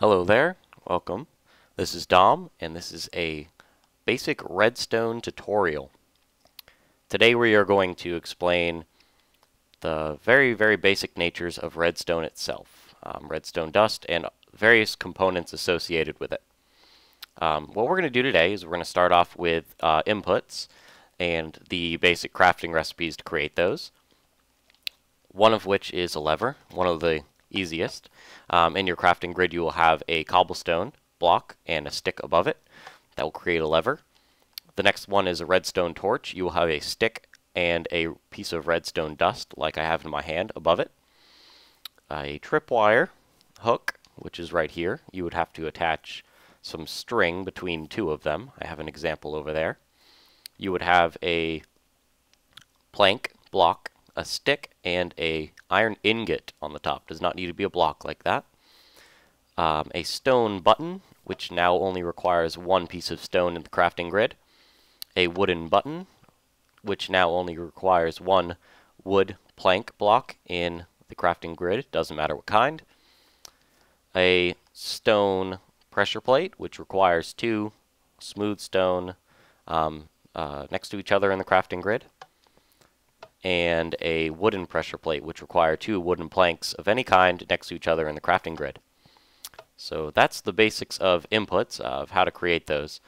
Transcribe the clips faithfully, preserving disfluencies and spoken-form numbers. Hello there, welcome. This is Dom, and this is a basic redstone tutorial. Today we are going to explain the very, very basic natures of redstone itself, um, redstone dust, and various components associated with it. Um, what we're going to do today is we're going to start off with uh, inputs and the basic crafting recipes to create those, one of which is a lever, one of the easiest. Um, in your crafting grid you will have a cobblestone block and a stick above it that will create a lever. The next one is a redstone torch. You will have a stick and a piece of redstone dust like I have in my hand above it. A tripwire hook, which is right here. You would have to attach some string between two of them. I have an example over there. You would have a plank block, a stick, and a iron ingot on the top. Does not need to be a block like that. Um, a stone button, which now only requires one piece of stone in the crafting grid. A wooden button, which now only requires one wood plank block in the crafting grid. Doesn't matter what kind. A stone pressure plate, which requires two smooth stone um, uh, next to each other in the crafting grid. And a wooden pressure plate, which require two wooden planks of any kind next to each other in the crafting grid. So that's the basics of inputs, uh, of how to create those.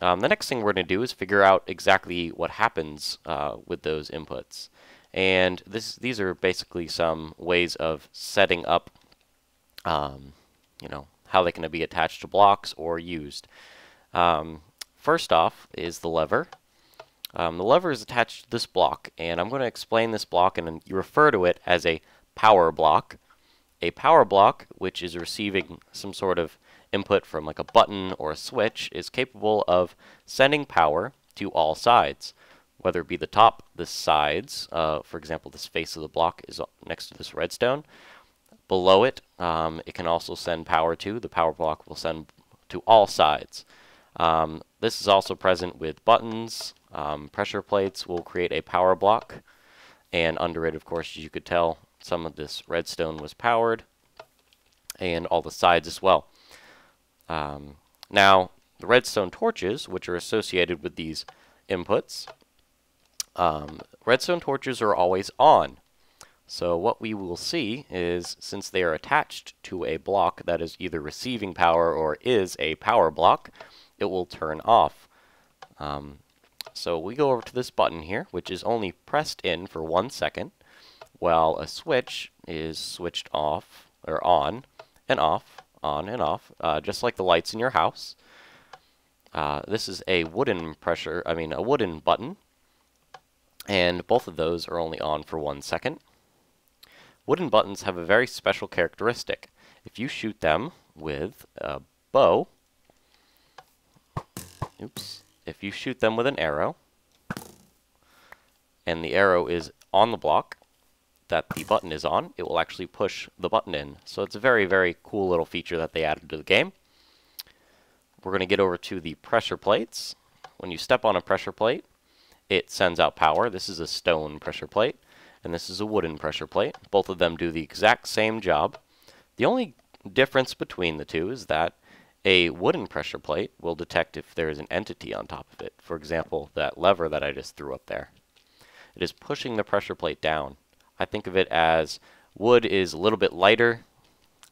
Um, the next thing we're going to do is figure out exactly what happens uh, with those inputs. And this, these are basically some ways of setting up, um, you know, how they can be attached to blocks or used. Um, first off is the lever. Um, the lever is attached to this block, and I'm going to explain this block, and you refer to it as a power block. A power block, which is receiving some sort of input from like a button or a switch, is capable of sending power to all sides, whether it be the top, the sides, uh, for example, this face of the block is next to this redstone. Below it, um, it can also send power to. The power block will send to all sides. Um, this is also present with buttons. Um, pressure plates will create a power block, and under it, of course, as you could tell, some of this redstone was powered, and all the sides as well. Um, now, the redstone torches, which are associated with these inputs, um, redstone torches are always on. So what we will see is, since they are attached to a block that is either receiving power or is a power block, it will turn off. Um, So we go over to this button here, which is only pressed in for one second, while a switch is switched off, or on and off, on and off, uh, just like the lights in your house. Uh, this is a wooden pressure, I mean a wooden button, and both of those are only on for one second. Wooden buttons have a very special characteristic. If you shoot them with a bow, oops. If you shoot them with an arrow, and the arrow is on the block that the button is on, it will actually push the button in. So it's a very, very cool little feature that they added to the game. We're going to get over to the pressure plates. When you step on a pressure plate, it sends out power. This is a stone pressure plate, and this is a wooden pressure plate. Both of them do the exact same job. The only difference between the two is that a wooden pressure plate will detect if there is an entity on top of it. For example, that lever that I just threw up there. It is pushing the pressure plate down. I think of it as wood is a little bit lighter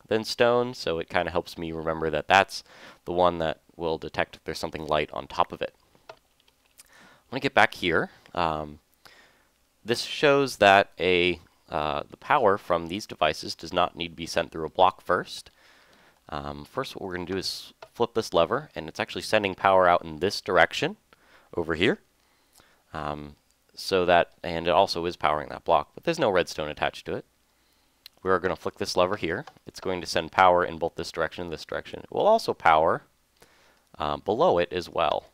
than stone, so it kind of helps me remember that that's the one that will detect if there's something light on top of it. I'm going to get back here. Um, this shows that a uh, the power from these devices does not need to be sent through a block first. Um, first, what we're going to do is flip this lever, and it's actually sending power out in this direction, over here. Um, so that, and it also is powering that block, but there's no redstone attached to it. We're going to flick this lever here. It's going to send power in both this direction and this direction. It will also power um, below it as well.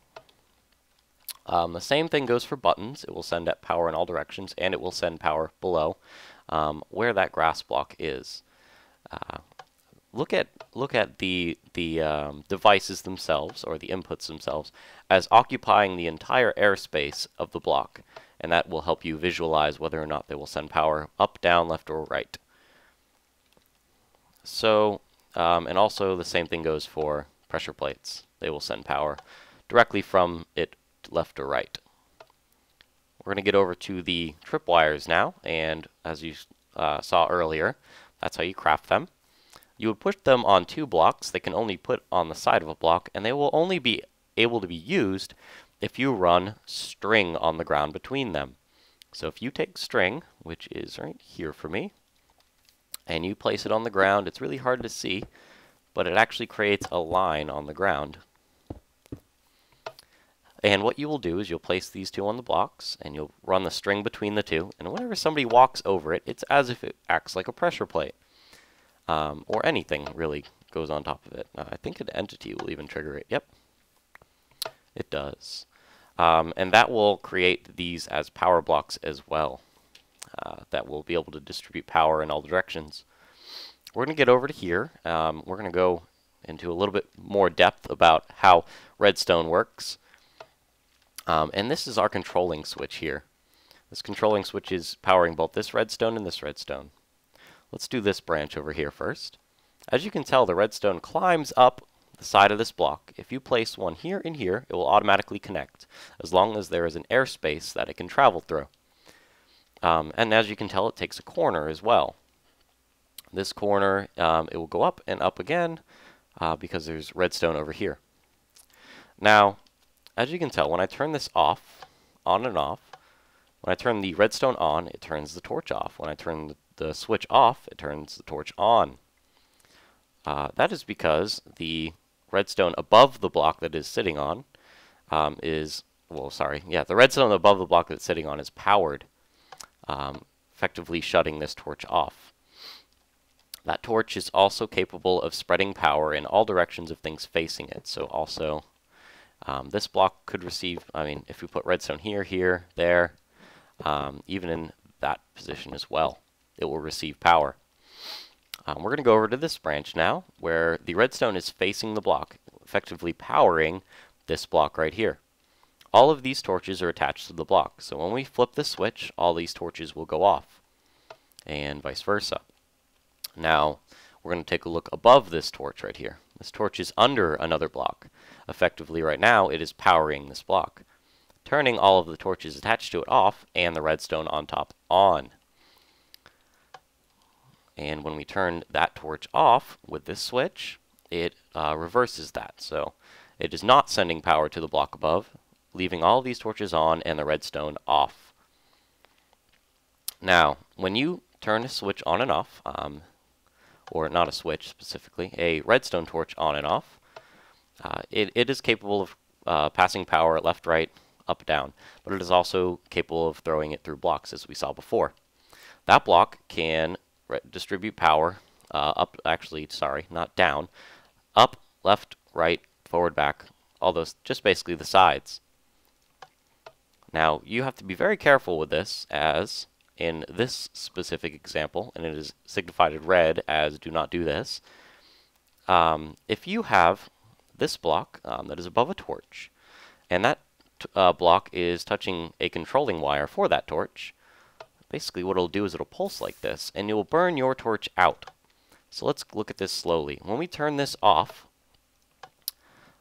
Um, the same thing goes for buttons. It will send up power in all directions, and it will send power below um, where that grass block is. Uh, Look at look at the the um, devices themselves, or the inputs themselves, as occupying the entire airspace of the block, and that will help you visualize whether or not they will send power up, down, left, or right. So Um, and also the same thing goes for pressure plates. They will send power directly from it left or right. We're going to get over to the tripwires now, and as you uh, saw earlier, that's how you craft them. You would put them on two blocks. They can only put on the side of a block, and they will only be able to be used if you run string on the ground between them. So if you take string, which is right here for me, and you place it on the ground, it's really hard to see, but it actually creates a line on the ground. And what you will do is you'll place these two on the blocks, and you'll run the string between the two, and whenever somebody walks over it, it's as if it acts like a pressure plate. Um, or anything really goes on top of it. Uh, I think an entity will even trigger it. Yep, it does. Um, and that will create these as power blocks as well. Uh, that will be able to distribute power in all directions. We're going to get over to here. Um, we're going to go into a little bit more depth about how redstone works. Um, and this is our controlling switch here. This controlling switch is powering both this redstone and this redstone. Let's do this branch over here first. As you can tell, the redstone climbs up the side of this block. If you place one here and here, it will automatically connect, as long as there is an airspace that it can travel through. Um, and as you can tell, it takes a corner as well. This corner, um, it will go up and up again, uh, because there's redstone over here. Now, as you can tell, when I turn this off, on and off, when I turn the redstone on, it turns the torch off. When I turn the the switch off, it turns the torch on. Uh, that is because the redstone above the block that is sitting on um, is, well, sorry, yeah, the redstone above the block that's sitting on is powered, um, effectively shutting this torch off. That torch is also capable of spreading power in all directions of things facing it. So also, um, this block could receive, I mean, if we put redstone here, here, there, um, even in that position as well, it will receive power. Um, we're going to go over to this branch now, where the redstone is facing the block, effectively powering this block right here. All of these torches are attached to the block, so when we flip the switch, all these torches will go off, and vice versa. Now, we're going to take a look above this torch right here. This torch is under another block. Effectively, right now, it is powering this block, turning all of the torches attached to it off, and the redstone on top on. And when we turn that torch off with this switch, it uh, reverses that. So it is not sending power to the block above, leaving all these torches on and the redstone off. Now, when you turn a switch on and off, um, or not a switch specifically, a redstone torch on and off, uh, it, it is capable of uh, passing power left, right, up, down. But it is also capable of throwing it through blocks, as we saw before. That block can distribute power uh, up, actually, sorry, not down, up, left, right, forward, back, all those, just basically the sides. Now, you have to be very careful with this, as in this specific example, and it is signified in red as do not do this. Um, if you have this block um, that is above a torch, and that t uh, block is touching a controlling wire for that torch, basically what it'll do is it'll pulse like this, and it will burn your torch out. So let's look at this slowly. When we turn this off,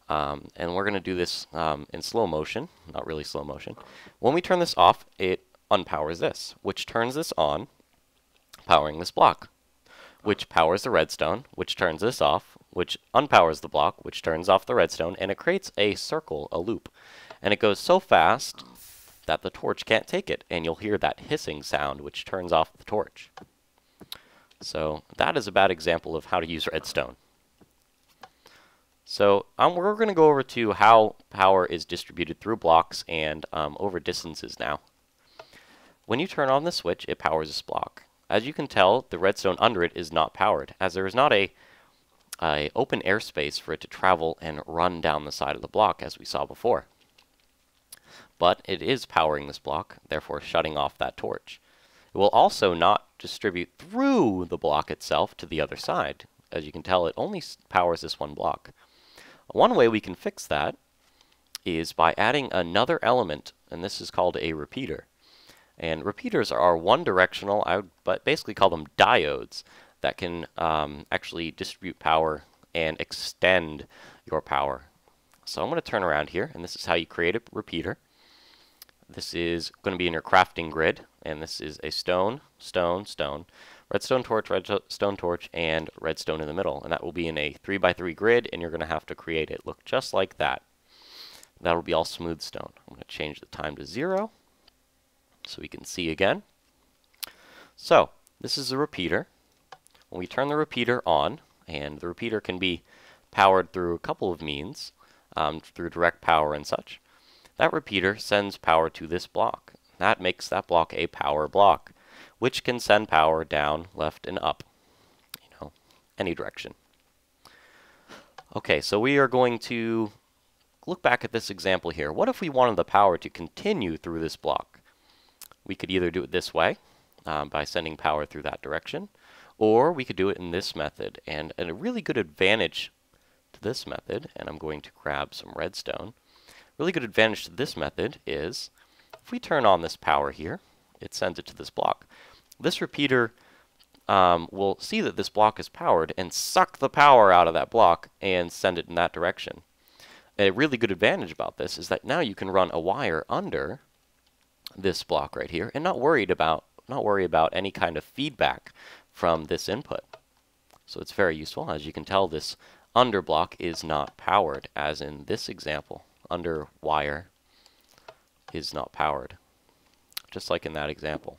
um, and we're going to do this um, in slow motion, not really slow motion. When we turn this off, it unpowers this, which turns this on, powering this block, which powers the redstone, which turns this off, which unpowers the block, which turns off the redstone, and it creates a circle, a loop. And it goes so fast that the torch can't take it, and you'll hear that hissing sound, which turns off the torch. So that is a bad example of how to use redstone. So um, we're going to go over to how power is distributed through blocks and um, over distances now. When you turn on the switch, it powers this block. As you can tell, the redstone under it is not powered, as there is not a, a open airspace for it to travel and run down the side of the block, as we saw before. But it is powering this block, therefore shutting off that torch. It will also not distribute through the block itself to the other side. As you can tell, it only powers this one block. One way we can fix that is by adding another element, and this is called a repeater. And repeaters are one-directional, I would basically call them diodes, that can um, actually distribute power and extend your power. So I'm going to turn around here, and this is how you create a repeater. This is going to be in your crafting grid, and this is a stone, stone, stone, redstone torch, redstone torch, and redstone in the middle. And that will be in a three by three grid, and you're going to have to create it look just like that. That will be all smooth stone. I'm going to change the time to zero so we can see again. So this is a repeater. When we turn the repeater on, and the repeater can be powered through a couple of means, um, through direct power and such, that repeater sends power to this block. That makes that block a power block, which can send power down, left, and up, you know, any direction. Okay, so we are going to look back at this example here. What if we wanted the power to continue through this block? We could either do it this way, um, by sending power through that direction, or we could do it in this method. And, and a really good advantage to this method, and I'm going to grab some redstone, really good advantage to this method is if we turn on this power here, it sends it to this block. This repeater um, will see that this block is powered and suck the power out of that block and send it in that direction. A really good advantage about this is that now you can run a wire under this block right here and not worried about not worry about any kind of feedback from this input. So it's very useful. As you can tell, this under block is not powered, as in this example. Under wire is not powered, just like in that example.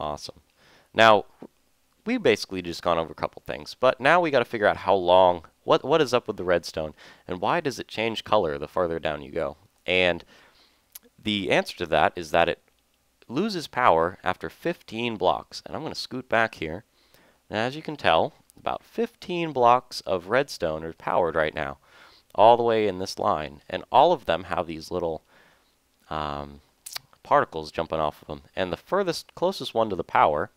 Awesome. Now we've basically just gone over a couple things, but now we got to figure out how long, what what is up with the redstone, and why does it change color the farther down you go? And the answer to that is that it loses power after fifteen blocks. And I'm going to scoot back here, and as you can tell, about fifteen blocks of redstone are powered right now, all the way in this line, and all of them have these little um, particles jumping off of them, and the furthest closest one to the power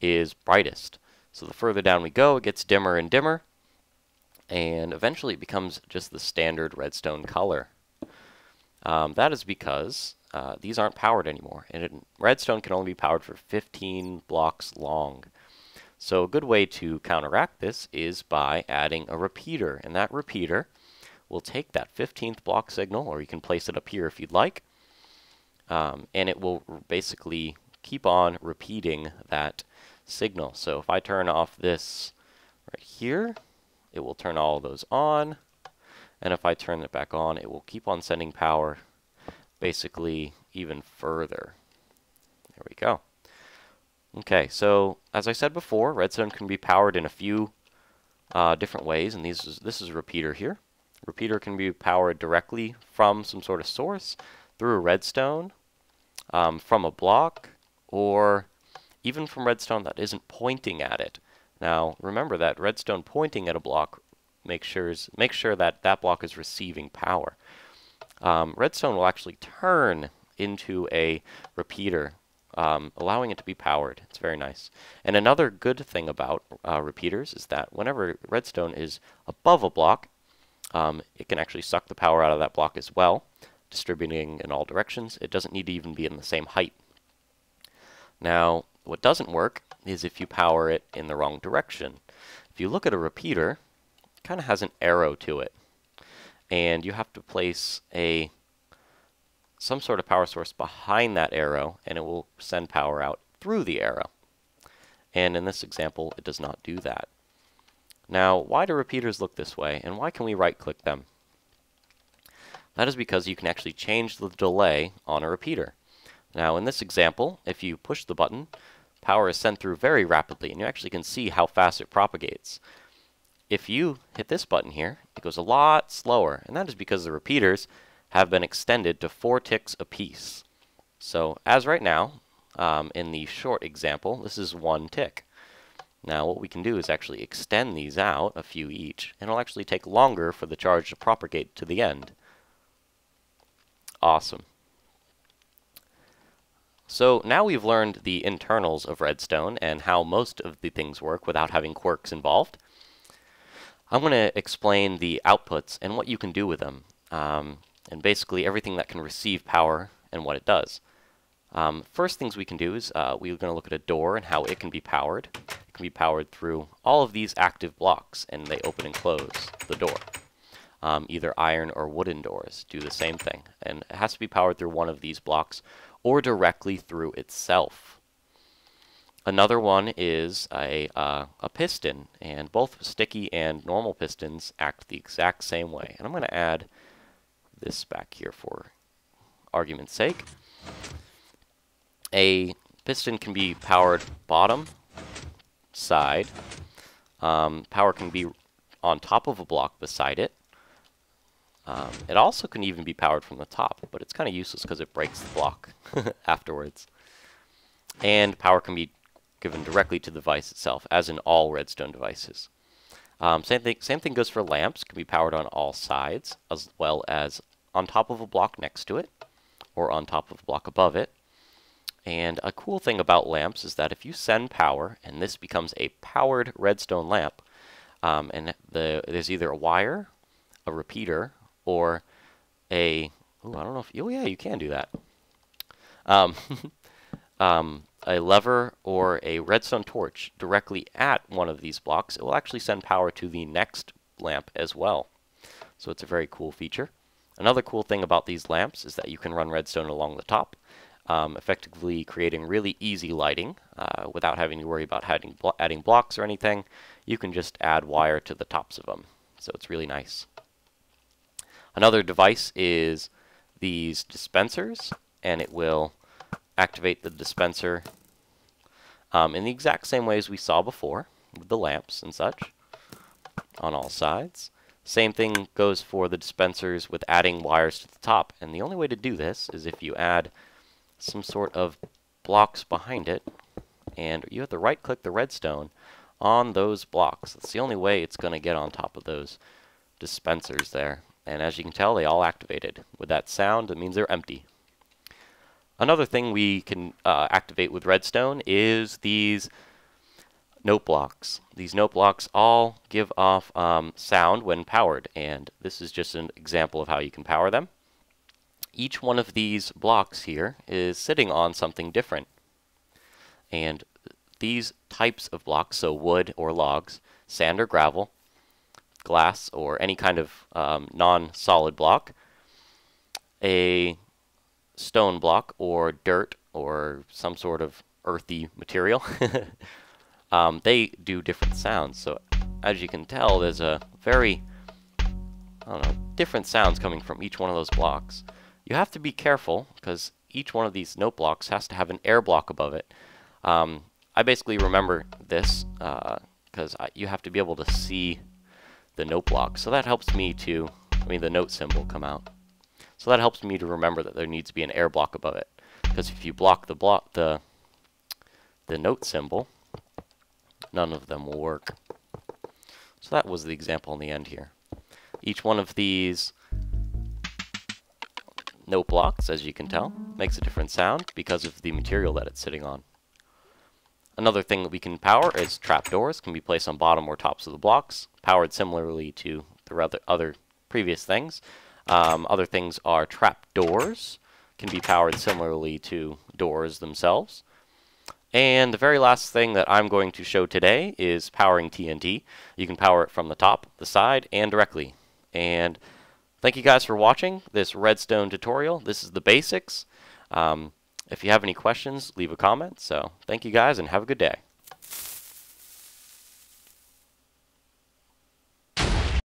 is brightest. So the further down we go, it gets dimmer and dimmer, and eventually it becomes just the standard redstone color. Um, that is because uh, these aren't powered anymore, and it, redstone can only be powered for fifteen blocks long. So a good way to counteract this is by adding a repeater, and that repeater will take that fifteenth block signal, or you can place it up here if you'd like, um, and it will basically keep on repeating that signal. So if I turn off this right here, it will turn all those on, and if I turn it back on, it will keep on sending power basically even further. There we go. Okay, so as I said before, redstone can be powered in a few uh, different ways, and these is, this is a repeater here. Repeater can be powered directly from some sort of source, through redstone, um, from a block, or even from redstone that isn't pointing at it. Now remember that redstone pointing at a block makes sure make sure that that block is receiving power. Um, redstone will actually turn into a repeater, um, allowing it to be powered. It's very nice. And another good thing about uh, repeaters is that whenever redstone is above a block, Um, it can actually suck the power out of that block as well, distributing in all directions. It doesn't need to even be in the same height. Now, what doesn't work is if you power it in the wrong direction. If you look at a repeater, it kind of has an arrow to it, and you have to place a some sort of power source behind that arrow, and it will send power out through the arrow. And in this example, it does not do that. Now, why do repeaters look this way, and why can we right-click them? That is because you can actually change the delay on a repeater. Now, in this example, if you push the button, power is sent through very rapidly, and you actually can see how fast it propagates. If you hit this button here, it goes a lot slower, and that is because the repeaters have been extended to four ticks apiece. So, as right now, um, in the short example, this is one tick. Now what we can do is actually extend these out a few each, and it'll actually take longer for the charge to propagate to the end. Awesome. So now we've learned the internals of redstone and how most of the things work without having quirks involved. I'm going to explain the outputs and what you can do with them, um, and basically everything that can receive power and what it does. Um, first things we can do is uh, we're going to look at a door and how it can be powered. It can be powered through all of these active blocks, and they open and close the door. Um, either iron or wooden doors do the same thing, and it has to be powered through one of these blocks or directly through itself. Another one is a, uh, a piston, and both sticky and normal pistons act the exact same way. And I'm going to add this back here for argument's sake. A piston can be powered bottom side. Um, power can be on top of a block beside it. Um, it also can even be powered from the top, but it's kind of useless because it breaks the block afterwards. And power can be given directly to the device itself, as in all redstone devices. Um, same thing, same thing goes for lamps. Can be powered on all sides, as well as on top of a block next to it, or on top of a block above it. And a cool thing about lamps is that if you send power, and this becomes a powered redstone lamp, um, and the, there's either a wire, a repeater, or a... Ooh, I don't know if... Oh, yeah, you can do that. Um, um, a lever or a redstone torch directly at one of these blocks, it will actually send power to the next lamp as well. So it's a very cool feature. Another cool thing about these lamps is that you can run redstone along the top, Um, effectively creating really easy lighting uh, without having to worry about adding, blo adding blocks or anything. You can just add wire to the tops of them, so it's really nice. Another device is these dispensers, and it will activate the dispenser um, in the exact same ways we saw before with the lamps and such on all sides. Same thing goes for the dispensers with adding wires to the top, and the only way to do this is if you add some sort of blocks behind it, and you have to right click the redstone on those blocks. That's the only way it's going to get on top of those dispensers there, and as you can tell, they all activated. With that sound, it means they're empty. Another thing we can uh, activate with redstone is these note blocks. These note blocks all give off um, sound when powered, and this is just an example of how you can power them. Each one of these blocks here is sitting on something different. And these types of blocks, so wood or logs, sand or gravel, glass or any kind of um, non-solid block, a stone block or dirt or some sort of earthy material, um, they do different sounds. So as you can tell, there's a very, I don't know, different sounds coming from each one of those blocks. You have to be careful because each one of these note blocks has to have an air block above it. Um, I basically remember this because uh, you have to be able to see the note block. So that helps me to, I mean the note symbol come out. So that helps me to remember that there needs to be an air block above it. Because if you block the block, the, the note symbol, none of them will work. So that was the example in the end here. Each one of these note blocks, as you can tell, makes a different sound because of the material that it's sitting on. Another thing that we can power is trapdoors. Can be placed on bottom or tops of the blocks, powered similarly to the other previous things. Um, other things are trapdoors, can be powered similarly to doors themselves. And the very last thing that I'm going to show today is powering T N T. You can power it from the top, the side, and directly. And thank you guys for watching this redstone tutorial. This is the basics. Um, if you have any questions, leave a comment. So thank you guys and have a good day.